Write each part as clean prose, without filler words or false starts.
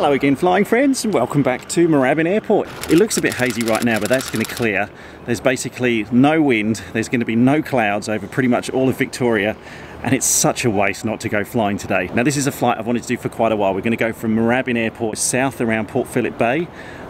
Hello again, flying friends, and welcome back to Moorabbin Airport. It looks a bit hazy right now, but that's going to clear. There's basically no wind, there's going to be no clouds over pretty much all of Victoria, and it's such a waste not to go flying today. Now, this is a flight I've wanted to do for quite a while. We're going to go from Moorabbin Airport south around Port Phillip Bay,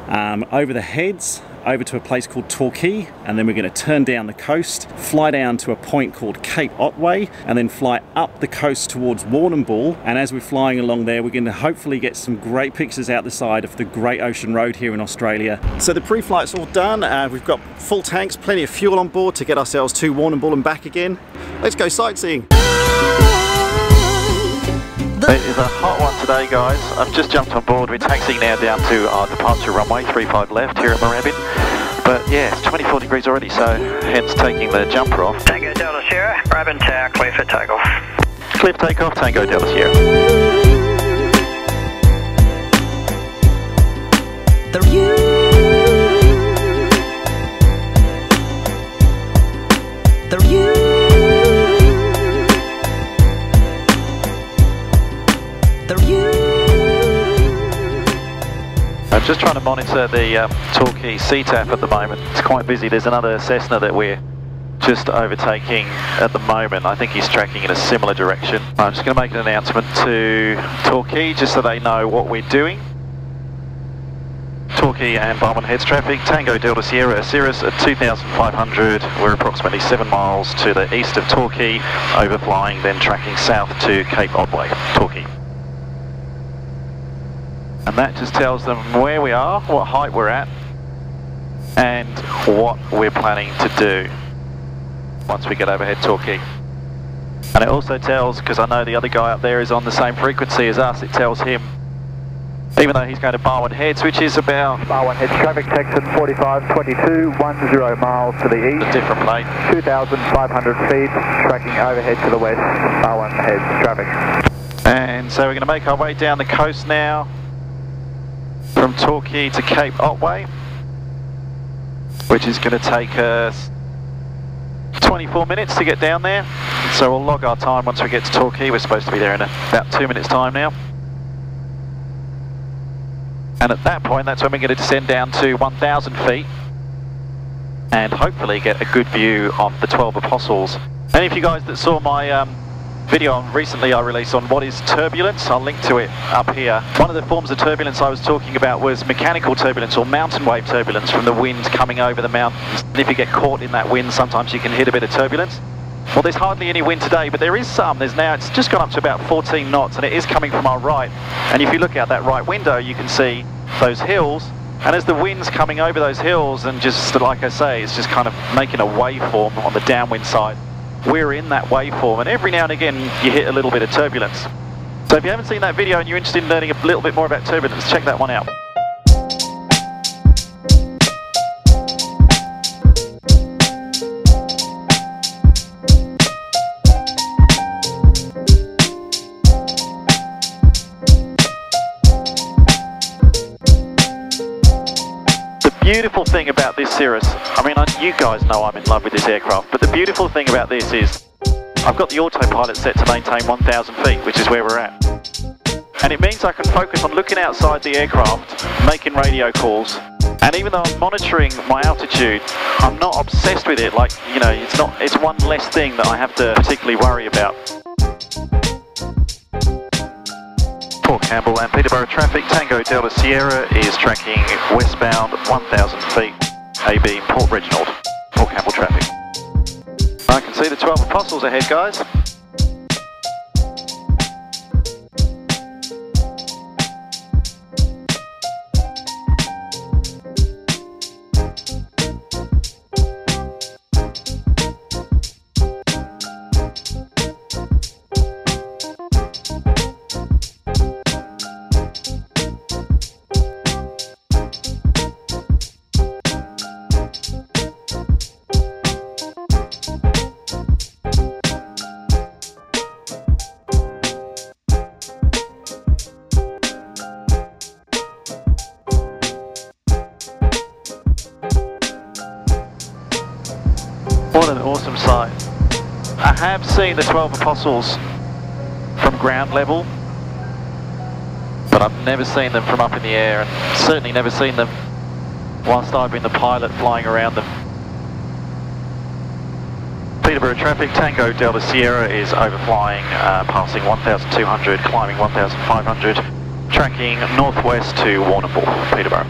over the Heads, over to a place called Torquay, and then we're going to turn down the coast, fly down to a point called Cape Otway, and then fly up the coast towards Warrnambool. And as we're flying along there, we're going to hopefully get some great pictures out the side of the Great Ocean Road here in Australia. So the pre-flight's all done. We've got full tanks, plenty of fuel on board to get ourselves to Warrnambool and back again. Let's go sightseeing. It is a hot one today, guys. I've just jumped on board. We're taxiing now down to our departure runway 35 left here at Moorabbin. But yeah, it's 24 degrees already, so hence taking the jumper off. Tango Delta Sierra, Moorabbin Tower, clear for takeoff. Clear for takeoff, Tango Delta Sierra. I'm just trying to monitor the Torquay CTAF at the moment. It's quite busy. There's another Cessna that we're just overtaking at the moment. I think he's tracking in a similar direction. I'm just going to make an announcement to Torquay just so they know what we're doing. Torquay and Barwon Heads traffic, Tango Delta Sierra, Cirrus at 2,500. We're approximately 7 miles to the east of Torquay, overflying, then tracking south to Cape Otway, Torquay. And that just tells them where we are, what height we're at, and what we're planning to do once we get overhead Torquay. And it also tells, because I know the other guy up there is on the same frequency as us, it tells him, even though he's going to Barwon Heads, which is about... Barwon Heads traffic, Texan 45, 22, 10 miles to the east. A different plane. 2,500 feet, tracking overhead to the west, Barwon Heads traffic. And so we're going to make our way down the coast now, from Torquay to Cape Otway, which is going to take us 24 minutes to get down there. So we'll log our time once we get to Torquay. We're supposed to be there in about 2 minutes time now. And at that point, that's when we're going to descend down to 1,000 feet and hopefully get a good view of the 12 Apostles. Any of you guys that saw my video recently I released on what is turbulence, I'll link to it up here. One of the forms of turbulence I was talking about was mechanical turbulence or mountain wave turbulence from the wind coming over the mountains. And if you get caught in that wind, sometimes you can hit a bit of turbulence. Well, there's hardly any wind today, but there is some. There's now, it's just gone up to about 14 knots and it is coming from our right. And if you look out that right window, you can see those hills. And as the wind's coming over those hills and just, like I say, it's just kind of making a waveform on the downwind side. We're in that waveform, and every now and again you hit a little bit of turbulence. So if you haven't seen that video and you're interested in learning a little bit more about turbulence, check that one out. The beautiful thing about this Cirrus, I mean, you guys know I'm in love with this aircraft, but the beautiful thing about this is I've got the autopilot set to maintain 1,000 feet, which is where we're at. And it means I can focus on looking outside the aircraft, making radio calls, and even though I'm monitoring my altitude, I'm not obsessed with it, like, you know, it's one less thing that I have to particularly worry about. Port Campbell and Peterborough traffic, Tango Delta Sierra is tracking westbound 1,000 feet, AB Port Reginald, Port Campbell traffic. I can see the 12 Apostles ahead, guys. I have seen the 12 Apostles from ground level, but I've never seen them from up in the air, and certainly never seen them whilst I've been the pilot flying around them. Peterborough traffic, Tango Delta Sierra is overflying, passing 1,200, climbing 1,500, tracking northwest to Warrnambool, Peterborough.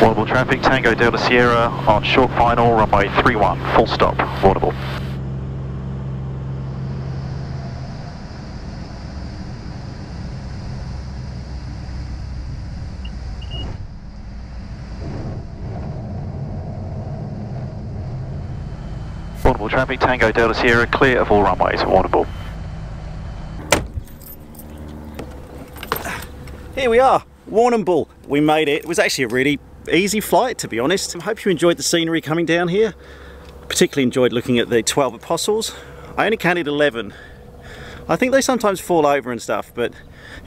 Warrnambool traffic, Tango Delta Sierra on short final, runway 31, full stop, Warrnambool. Warrnambool traffic, Tango Delta Sierra, clear of all runways, Warrnambool. Here we are, Warrnambool. We made it. It was actually a really easy flight, to be honest. I hope you enjoyed the scenery coming down here. Particularly enjoyed looking at the 12 Apostles. I only counted 11. I think they sometimes fall over and stuff, but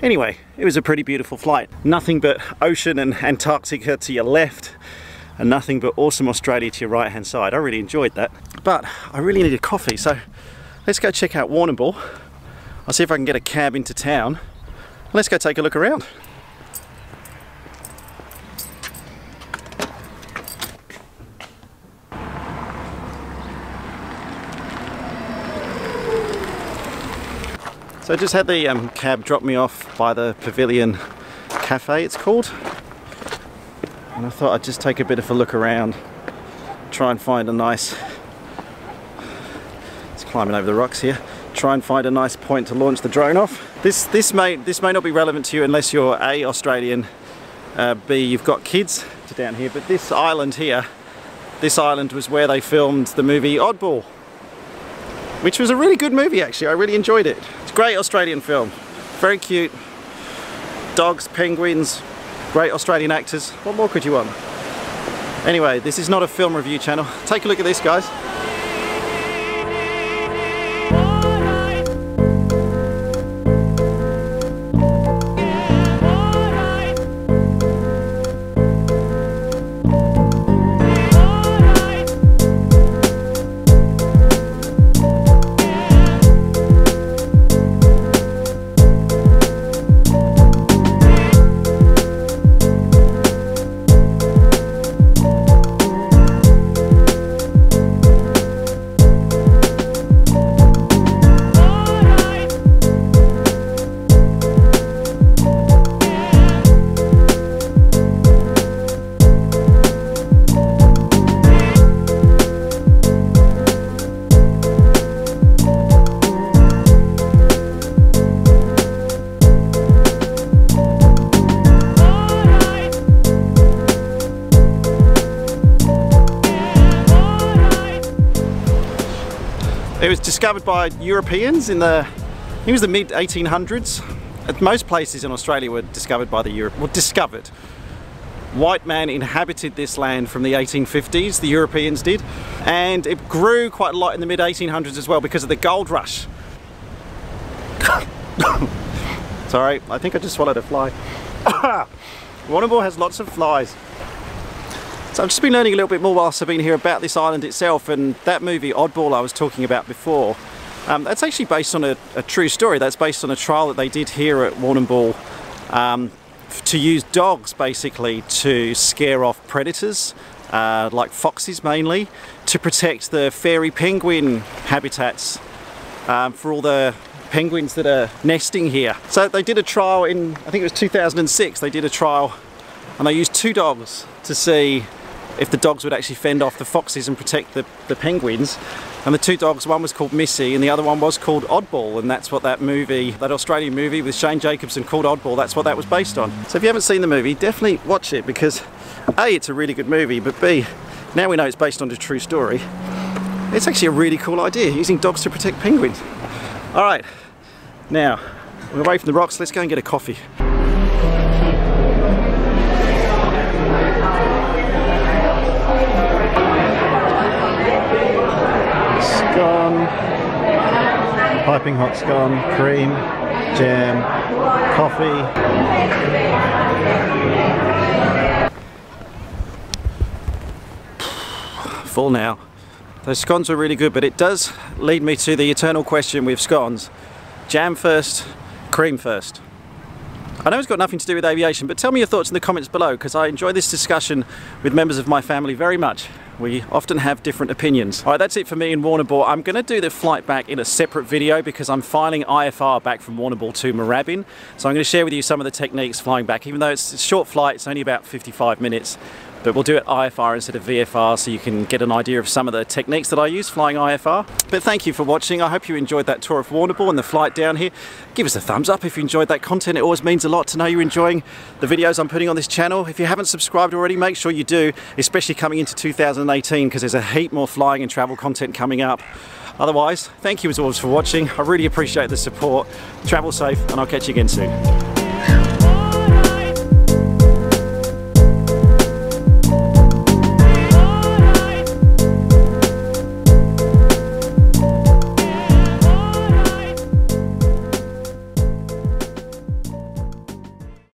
anyway, it was a pretty beautiful flight. Nothing but ocean and Antarctica to your left, and nothing but awesome Australia to your right hand side. I really enjoyed that. But I really need a coffee, so let's go check out Warrnambool. I'll see if I can get a cab into town. Let's go take a look around. So I just had the cab drop me off by the Pavilion Cafe, it's called. And I thought I'd just take a bit of a look around, try and find a nice, it's climbing over the rocks here, try and find a nice point to launch the drone off. This may not be relevant to you unless you're A, Australian, B, you've got kids down here, but this island here, this island was where they filmed the movie Oddball, which was a really good movie actually, I really enjoyed it. It's a great Australian film, very cute, dogs, penguins, great Australian actors. What more could you want? Anyway, this is not a film review channel. Take a look at this, guys. It was discovered by Europeans in the, I think it was the mid 1800s. Most places in Australia were discovered by the discovered. White man inhabited this land from the 1850s, the Europeans did, and it grew quite a lot in the mid 1800s as well because of the gold rush. Sorry, I think I just swallowed a fly. Warrnambool has lots of flies. So I've just been learning a little bit more whilst I've been here about this island itself, and that movie Oddball I was talking about before, that's actually based on a true story. That's based on a trial that they did here at Warrnambool to use dogs basically to scare off predators, like foxes mainly, to protect the fairy penguin habitats for all the penguins that are nesting here. So they did a trial in, I think it was 2006, they did a trial and they used two dogs to see if the dogs would actually fend off the foxes and protect the penguins. And the two dogs, one was called Missy and the other one was called Oddball, and that's what that movie, that Australian movie with Shane Jacobson called Oddball, that's what that was based on. So if you haven't seen the movie, definitely watch it because A, it's a really good movie, but B, now we know it's based on a true story, it's actually a really cool idea, using dogs to protect penguins. Alright, now we're away from the rocks, let's go and get a coffee. Scone, piping hot scone, cream, jam, coffee. Full now. Those scones are really good, but it does lead me to the eternal question with scones. Jam first, cream first. I know it's got nothing to do with aviation, but tell me your thoughts in the comments below, because I enjoy this discussion with members of my family very much. We often have different opinions. Alright, that's it for me in Warrnambool. I'm going to do the flight back in a separate video because I'm filing IFR back from Warrnambool to Moorabbin. So I'm going to share with you some of the techniques flying back. Even though it's a short flight, it's only about 55 minutes. But we'll do it IFR instead of VFR so you can get an idea of some of the techniques that I use flying IFR. But thank you for watching. I hope you enjoyed that tour of Warrnambool and the flight down here. Give us a thumbs up if you enjoyed that content. It always means a lot to know you're enjoying the videos I'm putting on this channel. If you haven't subscribed already, make sure you do, especially coming into 2018, because there's a heap more flying and travel content coming up. Otherwise, thank you as always for watching. I really appreciate the support. Travel safe, and I'll catch you again soon.